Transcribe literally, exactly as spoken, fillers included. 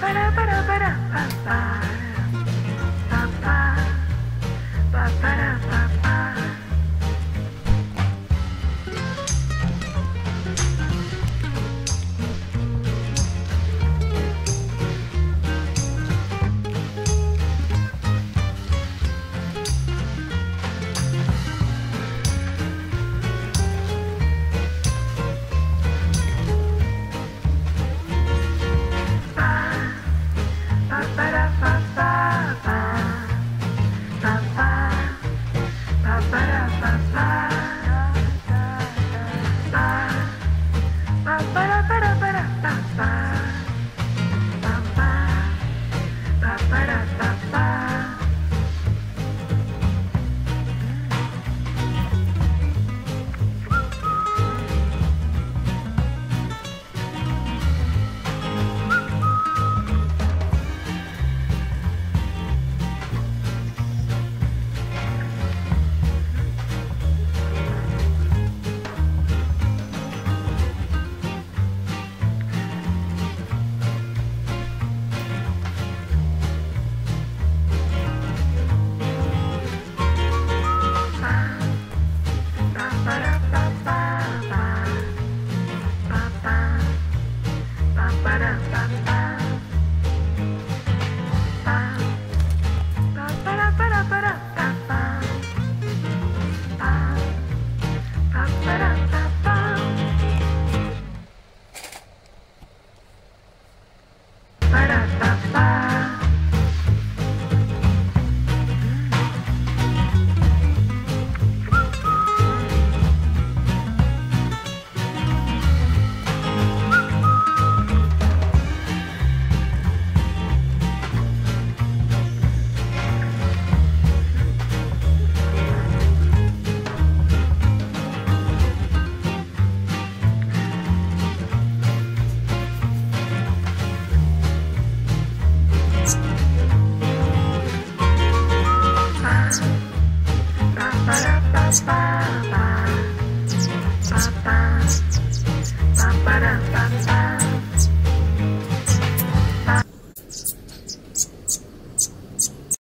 para para para para.